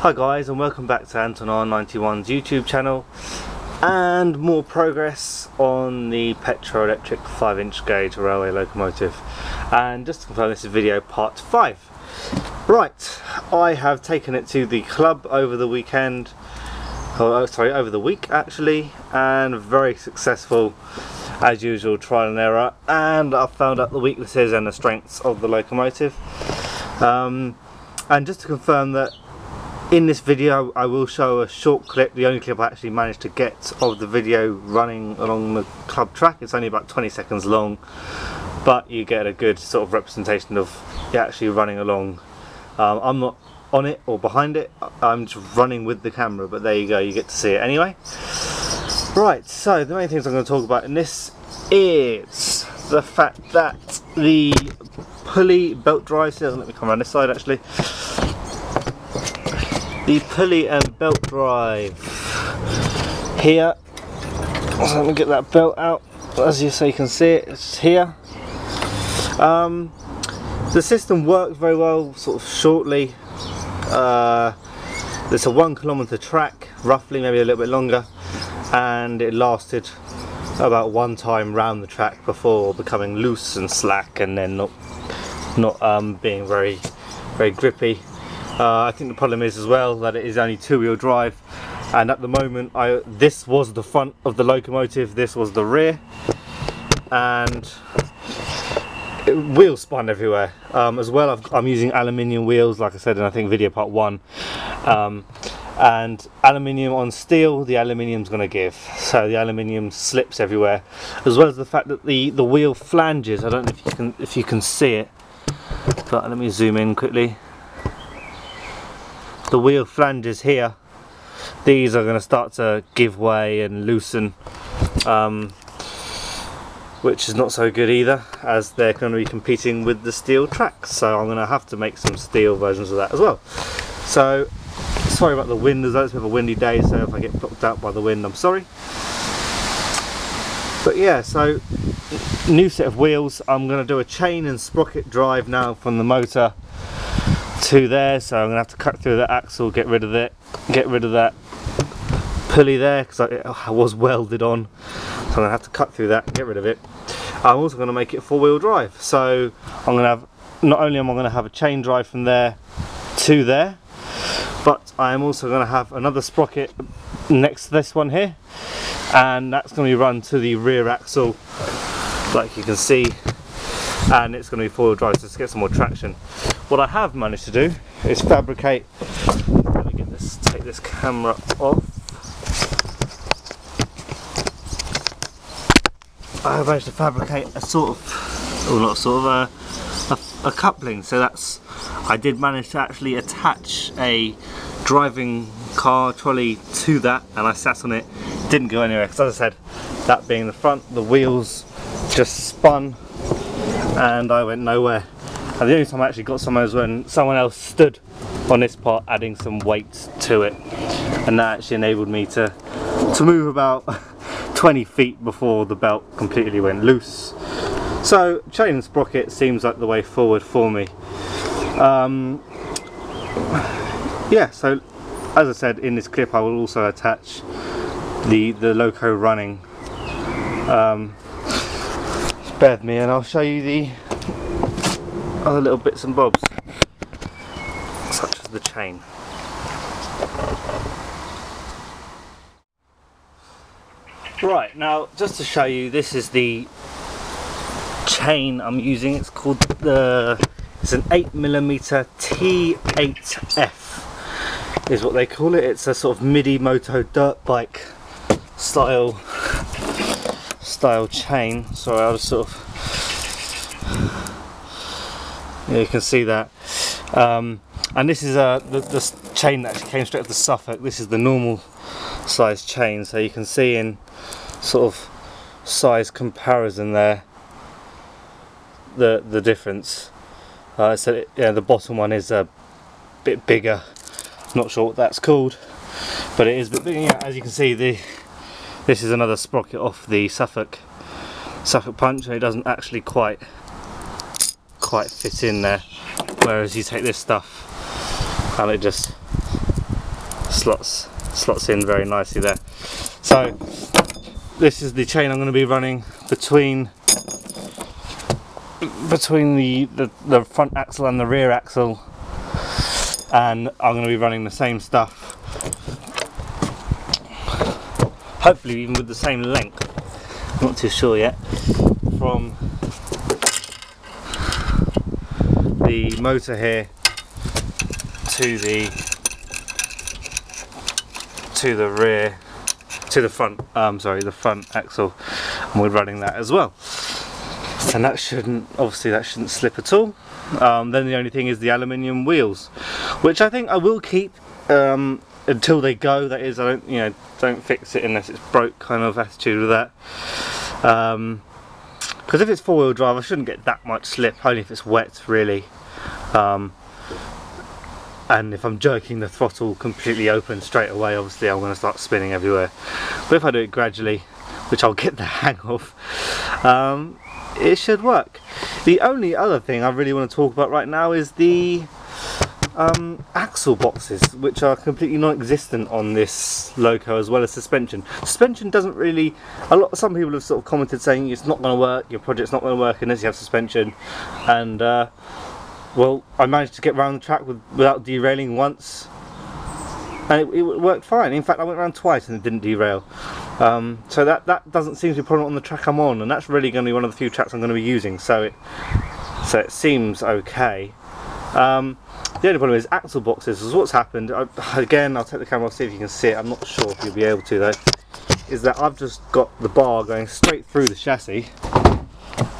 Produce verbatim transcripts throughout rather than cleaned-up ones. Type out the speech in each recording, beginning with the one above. Hi guys, and welcome back to Anton R ninety-one's YouTube channel, and more progress on the petrol-electric five inch gauge railway locomotive. And just to confirm, this is video part five. Right, I have taken it to the club over the weekend, oh sorry, over the week actually, and very successful as usual, trial and error, and I've found out the weaknesses and the strengths of the locomotive. Um, and just to confirm that in this video I will show a short clip, the only clip I actually managed to get of the video running along the club track. It's only about twenty seconds long, but you get a good sort of representation of it actually running along. Um, I'm not on it or behind it, I'm just running with the camera, but there you go, you get to see it anyway. Right, so the main things I'm going to talk about in this is the fact that the pulley belt drive, so let me come around this side actually. The pulley and belt drive here, so let me get that belt out. As you, so you can see it, it's here. Um, the system worked very well, sort of shortly. Uh, it's a one kilometre track, roughly, maybe a little bit longer, and it lasted about one time round the track before becoming loose and slack, and then not not um, being very very grippy. Uh, I think the problem is as well that it is only two-wheel drive, and at the moment I, this was the front of the locomotive, this was the rear, and it wheel spun everywhere. Um, as well, I've, I'm using aluminium wheels, like I said in I think video part one, um, and aluminium on steel, the aluminium's going to give, so the aluminium slips everywhere, as well as the fact that the, the wheel flanges, I don't know if you can, if you can see it, but let me zoom in quickly. The wheel flanges here, these are going to start to give way and loosen, um, which is not so good either, as they're going to be competing with the steel tracks, so I'm going to have to make some steel versions of that as well. So sorry about the wind, as though it's a bit of a windy day, so if I get blocked out by the wind I'm sorry. But yeah, so new set of wheels. I'm going to do a chain and sprocket drive now from the motor to there, so I'm gonna have to cut through that axle, get rid of it, get rid of that pulley there, because it was welded on, so I'm gonna have to cut through that, get rid of it. I'm also gonna make it four-wheel drive, so I'm gonna have, not only am I gonna have a chain drive from there to there, but I am also gonna have another sprocket next to this one here, and that's gonna be run to the rear axle, like you can see, and it's gonna be four-wheel drive, so let's get some more traction. What I have managed to do is fabricate, let me get this, take this camera off. I have managed to fabricate a sort of, or not sort of, a, a, a coupling. So that's, I did manage to actually attach a driving car trolley to that, and I sat on it, didn't go anywhere, because as I said, that being the front, the wheels just spun and I went nowhere. And the only time I actually got somewhere was when someone else stood on this part adding some weight to it, and that actually enabled me to to move about twenty feet before the belt completely went loose. So chain and sprocket seems like the way forward for me. Um, yeah, so as I said in this clip, I will also attach the, the loco running. Um, bear with me and I'll show you the other little bits and bobs, such as the chain. Right, now just to show you, this is the chain I'm using. It's called the, it's an eight millimeter T eight F is what they call it. It's a sort of midi moto dirt bike style style chain. Sorry, I'll just sort of, you can see that, um, and this is uh, the, the chain that actually came straight off the Suffolk. This is the normal size chain, so you can see in sort of size comparison there the the difference. Uh, so yeah, the bottom one is a bit bigger. Not sure what that's called, but it is. But yeah, as you can see, the this is another sprocket off the Suffolk Suffolk Punch, and it doesn't actually quite. quite fit in there, whereas you take this stuff and it just slots slots in very nicely there. So this is the chain I'm going to be running between between the, the, the front axle and the rear axle, and I'm going to be running the same stuff, hopefully even with the same length, not too sure yet, from the motor here to the to the rear to the front um sorry the front axle, and we're running that as well. And that shouldn't, obviously that shouldn't slip at all. Um, then the only thing is the aluminium wheels, which I think I will keep um, until they go. That is, I don't, you know, don't fix it unless it's broke kind of attitude with that. Because um, if it's four-wheel drive, I shouldn't get that much slip, only if it's wet really. Um, and if I'm jerking the throttle completely open straight away, obviously I'm going to start spinning everywhere. But if I do it gradually, which I'll get the hang of, um, it should work. The only other thing I really want to talk about right now is the um, axle boxes, which are completely non-existent on this loco, as well as suspension. Suspension doesn't really, a lot, some people have sort of commented saying it's not going to work, your project's not going to work unless you have suspension, and uh, well, I managed to get around the track with, without derailing once, and it, it worked fine. In fact, I went around twice and it didn't derail. Um, so that, that doesn't seem to be a problem on the track I'm on, and that's really going to be one of the few tracks I'm going to be using, so it, so it seems okay. Um, the only problem is axle boxes, is what's happened. I, again, I'll take the camera off, see if you can see it, I'm not sure if you'll be able to though, is that I've just got the bar going straight through the chassis,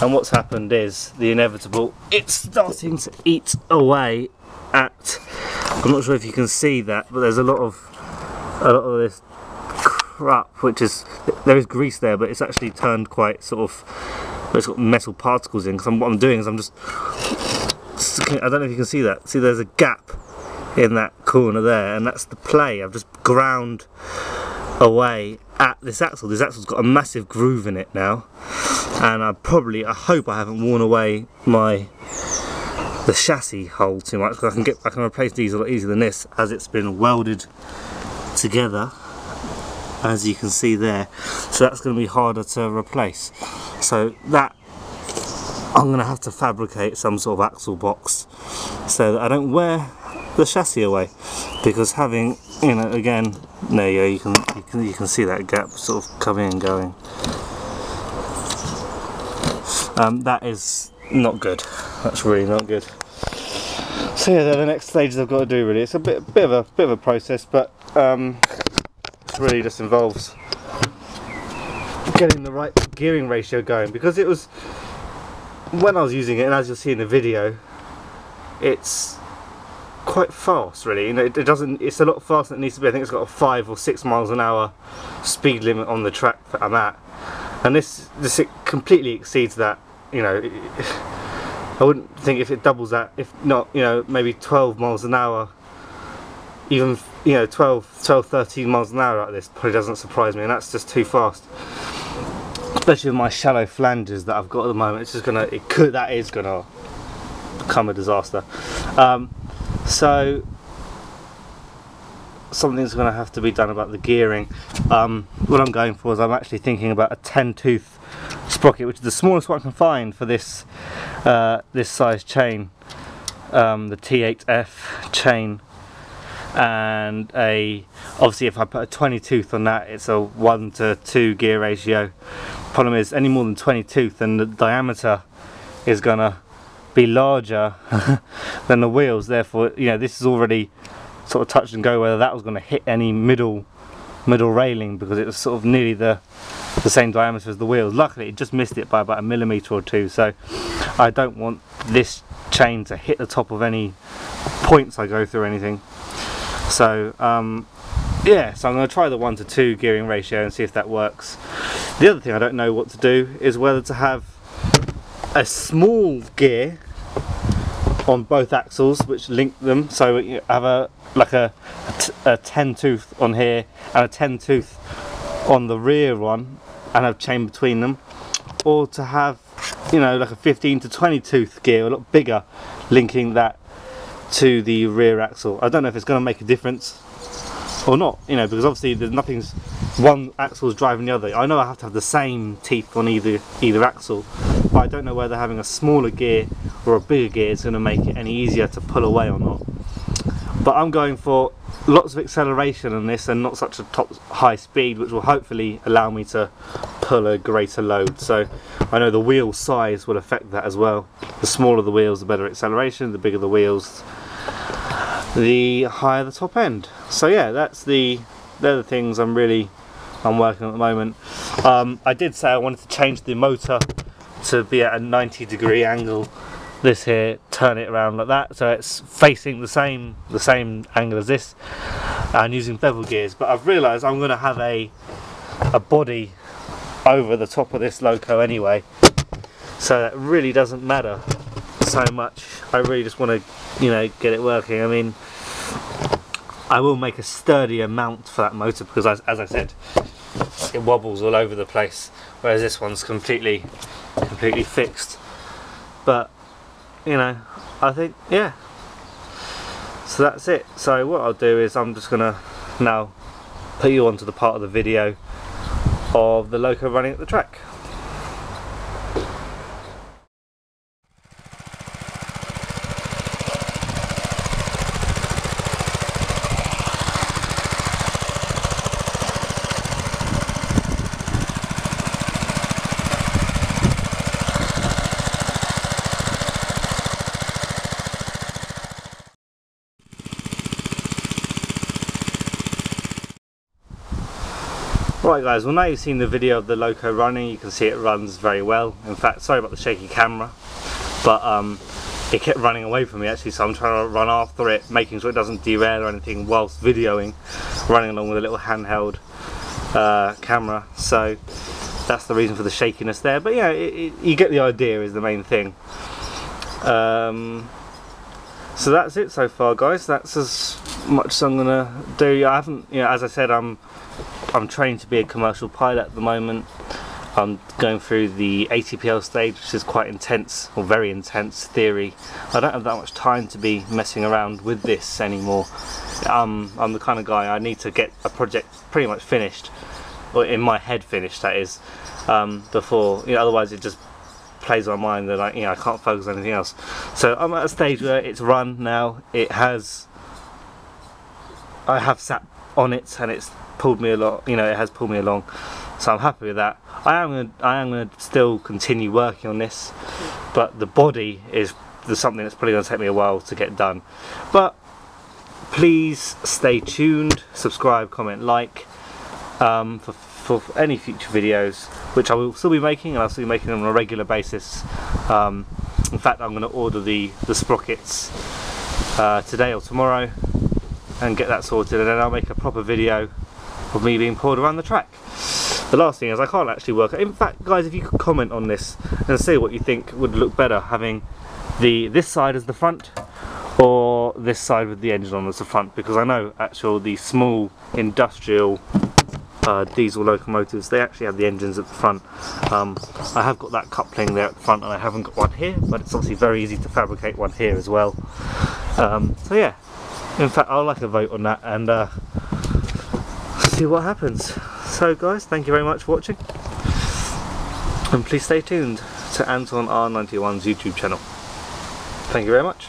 and what's happened is the inevitable, it's starting to eat away at, I'm not sure if you can see that, but there's a lot of, a lot of this crap, which is, there is grease there, but it's actually turned quite sort of, it's got metal particles in, because what I'm doing is I'm just, I don't know if you can see that, see there's a gap in that corner there, and that's the play. I've just ground away at this axle. This axle's got a massive groove in it now, and I probably, I hope I haven't worn away my, the chassis hole too much, because I can get, I can replace these a lot easier than this, as it's been welded together, as you can see there. So that's going to be harder to replace, so that I'm going to have to fabricate some sort of axle box so that I don't wear the chassis away, because having, you know, again, there you go, you can, you can, you can see that gap sort of coming and going. Um, that is not good, that's really not good. So yeah, they're the next stages I've got to do really. It's a bit, bit of a, bit of a process, but um, really just involves getting the right gearing ratio going, because it was, when I was using it, and as you'll see in the video, it's quite fast really, you know, it doesn't, it's a lot faster than it needs to be. I think it's got a five or six miles an hour speed limit on the track that I'm at, and this, this it completely exceeds that, you know. It, I wouldn't think if it doubles that, if not, you know, maybe twelve miles an hour, even, you know, twelve, thirteen miles an hour out of this probably doesn't surprise me, and that's just too fast, especially with my shallow flanges that I've got at the moment. It's just gonna, it could, that is gonna become a disaster. Um, so something's gonna have to be done about the gearing. Um, what I'm going for is I'm actually thinking about a ten tooth sprocket, which is the smallest one I can find for this uh, this size chain, um, the T eight F chain. And a, obviously if I put a twenty tooth on that, it's a one to two gear ratio. Problem is, any more than twenty tooth, then the diameter is gonna be larger than the wheels, therefore, you know, this is already sort of touch and go whether that was going to hit any middle middle railing, because it was sort of nearly the the same diameter as the wheels. Luckily it just missed it by about a millimeter or two, so I don't want this chain to hit the top of any points I go through or anything. So um, yeah, so I'm going to try the one to two gearing ratio and see if that works. The other thing I don't know what to do is whether to have a small gear on both axles which link them, so you have a like a, a ten tooth on here and a ten tooth on the rear one, and have chain between them, or to have, you know, like a fifteen to twenty tooth gear, a lot bigger, linking that to the rear axle. I don't know if it's going to make a difference, or not, you know, because obviously there's nothing's one axle's driving the other. I know I have to have the same teeth on either either axle, but I don't know whether having a smaller gear or a bigger gear is going to make it any easier to pull away or not. But I'm going for lots of acceleration on this and not such a top high speed, which will hopefully allow me to pull a greater load. So I know the wheel size will affect that as well. The smaller the wheels, the better acceleration, the bigger the wheels, the higher the top end. So yeah, that's the they're the things I'm really I'm working on at the moment. Um, I did say I wanted to change the motor to be at a ninety degree angle. This here, turn it around like that, so it's facing the same the same angle as this, and using bevel gears. But I've realised I'm going to have a a body over the top of this loco anyway, so that really doesn't matter so much. I really just want to, you know, get it working. I mean, I will make a sturdier mount for that motor because, I, as I said, it wobbles all over the place, whereas this one's completely completely fixed. But you know, I think, yeah, so that's it. So what I'll do is I'm just gonna now put you onto the part of the video of the loco running at the track. Right guys, well now you've seen the video of the loco running, you can see it runs very well. In fact, sorry about the shaky camera, but um, it kept running away from me actually, so I'm trying to run after it, making sure it doesn't derail or anything whilst videoing, running along with a little handheld uh, camera. So that's the reason for the shakiness there, but yeah, it, it, you get the idea is the main thing. Um, so that's it so far guys, that's as much as I'm gonna do. I haven't, you know, as I said, I'm I'm training to be a commercial pilot at the moment. I'm going through the A T P L stage, which is quite intense, or very intense theory. I don't have that much time to be messing around with this anymore. Um, I'm the kind of guy, I need to get a project pretty much finished, or in my head finished that is, um, before, you know, otherwise it just plays my mind that I, you know, I can't focus on anything else. So I'm at a stage where it's run now, it has, I have sat on it and it's pulled me a lot, you know, it has pulled me along, so I'm happy with that. I am gonna, I am gonna still continue working on this, but the body is the something that's probably gonna take me a while to get done. But please stay tuned, subscribe, comment, like, um, for, for, for any future videos, which I will still be making, and I'll still be making them on a regular basis. Um, in fact, I'm gonna order the the sprockets uh, today or tomorrow, and get that sorted, and then I'll make a proper video of me being pulled around the track. The last thing is I can't actually work. In fact guys, if you could comment on this and say what you think would look better, having the this side as the front or this side with the engine on as the front, because I know actual the small industrial uh, diesel locomotives, they actually have the engines at the front. um, I have got that coupling there at the front and I haven't got one here, but it's obviously very easy to fabricate one here as well. Um, so yeah, in fact I'll like a vote on that and uh, see what happens. So guys, thank you very much for watching, and please stay tuned to Anton R ninety-one's YouTube channel. Thank you very much.